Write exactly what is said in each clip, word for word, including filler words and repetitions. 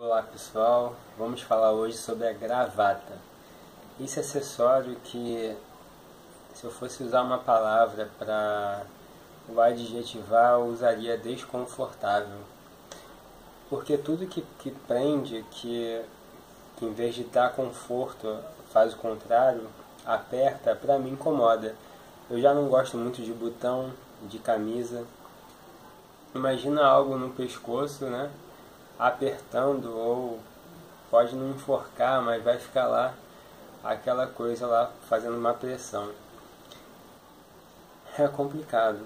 Olá pessoal, vamos falar hoje sobre a gravata. Esse acessório que, se eu fosse usar uma palavra para o adjetivar, eu usaria desconfortável. Porque tudo que, que prende, que, que em vez de dar conforto faz o contrário, aperta, para mim incomoda. Eu já não gosto muito de botão, de camisa. Imagina algo no pescoço, né? Apertando, ou pode não enforcar, mas vai ficar lá aquela coisa lá fazendo uma pressão. É complicado.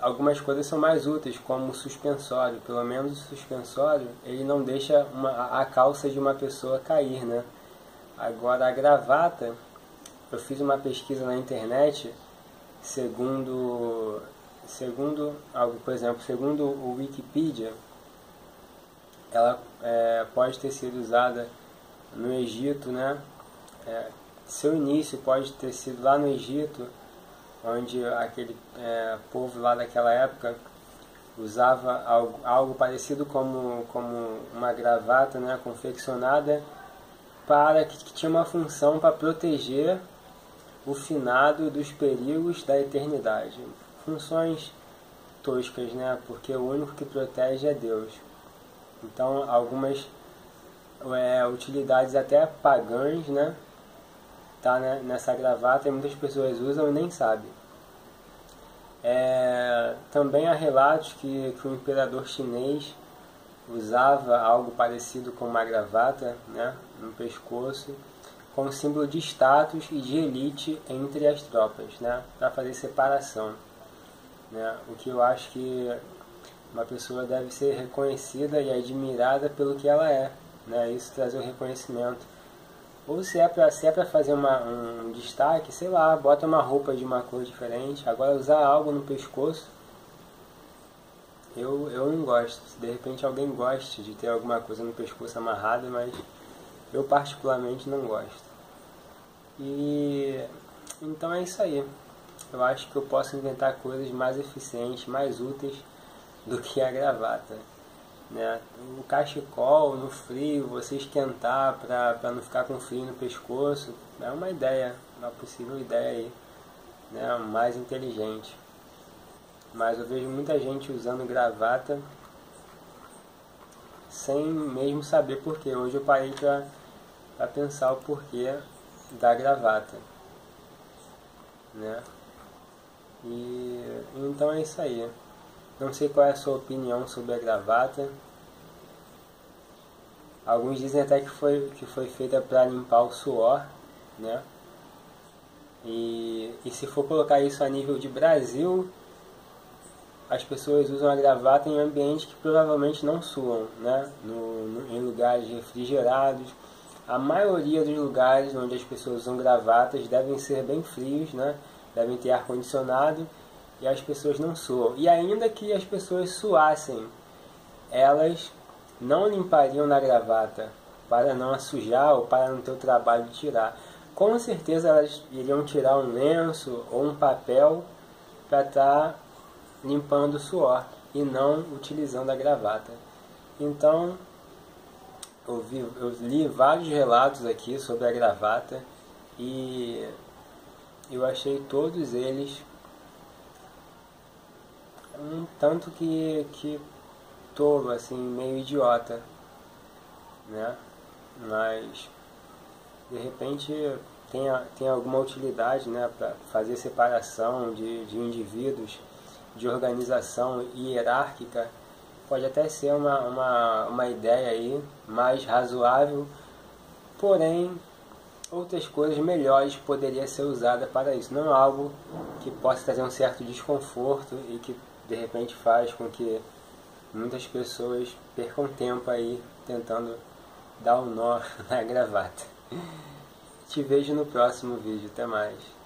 Algumas coisas são mais úteis, como o suspensório. Pelo menos o suspensório, ele não deixa uma, a calça de uma pessoa cair, né? Agora a gravata, eu fiz uma pesquisa na internet, segundo... Segundo, por exemplo, segundo o Wikipedia, ela é, pode ter sido usada no Egito, né? É, seu início pode ter sido lá no Egito, onde aquele é, povo lá daquela época usava algo, algo parecido como, como uma gravata, né? Confeccionada, para que, que tinha uma função para proteger o finado dos perigos da eternidade. Funções toscas, né? Porque o único que protege é Deus. Então, algumas é, utilidades até pagãs, né? Tá, né? Nessa gravata, e muitas pessoas usam e nem sabem. É, também há relatos que, que o imperador chinês usava algo parecido com uma gravata, né? No pescoço, como símbolo de status e de elite entre as tropas, né? Para fazer separação. Né? O que eu acho que uma pessoa deve ser reconhecida e admirada pelo que ela é, né? Isso trazer o reconhecimento. Ou se é para se é para fazer uma, um destaque, sei lá, bota uma roupa de uma cor diferente. Agora usar algo no pescoço, eu, eu não gosto. De repente alguém goste de ter alguma coisa no pescoço amarrada, mas eu particularmente não gosto. E então é isso aí. Eu acho que eu posso inventar coisas mais eficientes, mais úteis do que a gravata, né? O cachecol no frio, você esquentar para não ficar com frio no pescoço, é uma ideia, uma possível ideia aí, né? Mais inteligente. Mas eu vejo muita gente usando gravata sem mesmo saber porquê. Hoje eu parei para pensar o porquê da gravata, né? E então é isso aí. Não sei qual é a sua opinião sobre a gravata. Alguns dizem até que foi, que foi feita para limpar o suor, né? E, e se for colocar isso a nível de Brasil, as pessoas usam a gravata em ambientes que provavelmente não suam, né? No, no, em lugares refrigerados. A maioria dos lugares onde as pessoas usam gravatas devem ser bem frios, né? Devem ter ar-condicionado e as pessoas não suam. E ainda que as pessoas suassem, elas não limpariam na gravata para não a sujar ou para não ter o trabalho de tirar. Com certeza elas iriam tirar um lenço ou um papel para estar limpando o suor e não utilizando a gravata. Então, eu, vi, eu li vários relatos aqui sobre a gravata e... eu achei todos eles um tanto que, que tolo, assim, meio idiota, né? Mas, de repente, tem, tem alguma utilidade, né? Para fazer separação de, de indivíduos, de organização hierárquica. Pode até ser uma, uma, uma ideia aí mais razoável, porém... outras coisas melhores poderia ser usada para isso, não algo que possa trazer um certo desconforto e que de repente faz com que muitas pessoas percam tempo aí tentando dar um nó na gravata. Te vejo no próximo vídeo, até mais.